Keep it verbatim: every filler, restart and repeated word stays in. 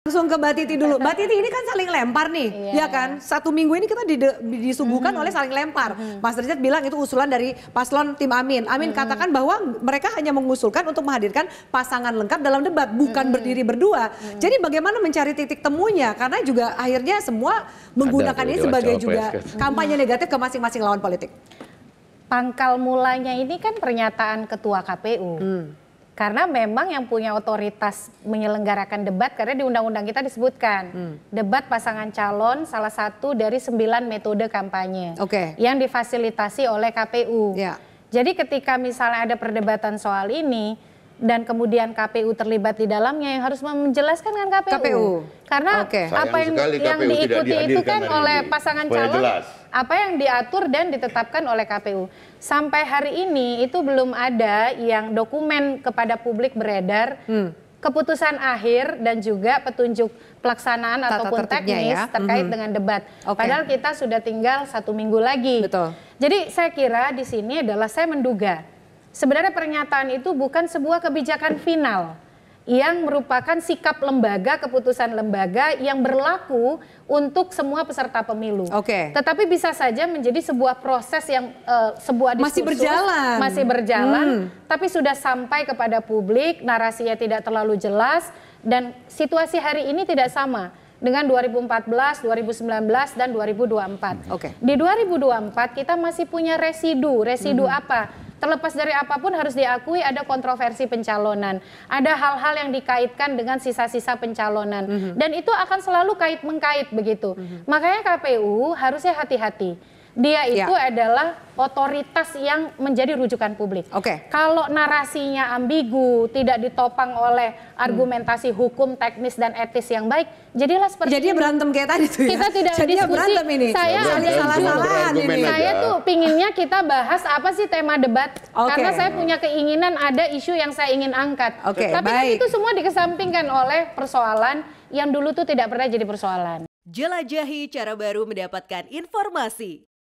Langsung ke Mbak Titi dulu. Mbak Titi ini kan saling lempar nih, yeah. ya kan? Satu minggu ini kita disuguhkan mm-hmm. oleh saling lempar. Mm-hmm. Mas Derajat bilang itu usulan dari paslon tim Amin. Amin mm-hmm. katakan bahwa mereka hanya mengusulkan untuk menghadirkan pasangan lengkap dalam debat, bukan mm-hmm. berdiri berdua. Mm-hmm. Jadi bagaimana mencari titik temunya? Karena juga akhirnya semua menggunakan ini sebagai juga kampanye negatif ke masing-masing lawan politik. Pangkal mulanya ini kan pernyataan ketua K P U. Mm. Karena memang yang punya otoritas menyelenggarakan debat, karena di undang-undang kita disebutkan hmm. debat pasangan calon salah satu dari sembilan metode kampanye okay. yang difasilitasi oleh K P U. Yeah. Jadi ketika misalnya ada perdebatan soal ini dan kemudian K P U terlibat di dalamnya, yang harus menjelaskan kan K P U. K P U. Karena okay. apa yang, yang diikuti itu kan oleh pasangan calon, jelas. apa yang diatur dan ditetapkan oleh K P U. Sampai hari ini itu belum ada yang dokumen kepada publik beredar, hmm. keputusan akhir dan juga petunjuk pelaksanaan Tata ataupun teknis ya. terkait mm-hmm. dengan debat. Okay. Padahal kita sudah tinggal satu minggu lagi. Betul. Jadi saya kira di sini adalah saya menduga sebenarnya pernyataan itu bukan sebuah kebijakan final yang merupakan sikap lembaga, keputusan lembaga yang berlaku untuk semua peserta pemilu. Oke. Okay. Tetapi bisa saja menjadi sebuah proses yang uh, sebuah diskursus, masih berjalan, masih berjalan, hmm. tapi sudah sampai kepada publik, narasinya tidak terlalu jelas dan situasi hari ini tidak sama dengan dua ribu empat belas, dua ribu sembilan belas dan dua ribu dua puluh empat. Oke. Okay. Di dua ribu dua puluh empat kita masih punya residu, residu hmm. apa? Terlepas dari apapun harus diakui ada kontroversi pencalonan. Ada hal-hal yang dikaitkan dengan sisa-sisa pencalonan. Mm-hmm. Dan itu akan selalu kait-mengkait begitu. Mm-hmm. Makanya K P U harusnya hati-hati. Dia itu yeah. adalah otoritas yang menjadi rujukan publik. Okay. Kalau narasinya ambigu, tidak ditopang oleh argumentasi hmm. hukum, teknis dan etis yang baik, jadilah seperti Jadi berantem kayak tadi tuh. Ya? Kita tidak jadinya diskusi. Ini. Saya ya, ada salah-salahan ini. Saya tuh pinginnya kita bahas apa sih tema debat? Okay. Karena saya punya keinginan ada isu yang saya ingin angkat. Okay, Tapi baik. itu semua dikesampingkan oleh persoalan yang dulu tuh tidak pernah jadi persoalan. Jelajahi cara baru mendapatkan informasi.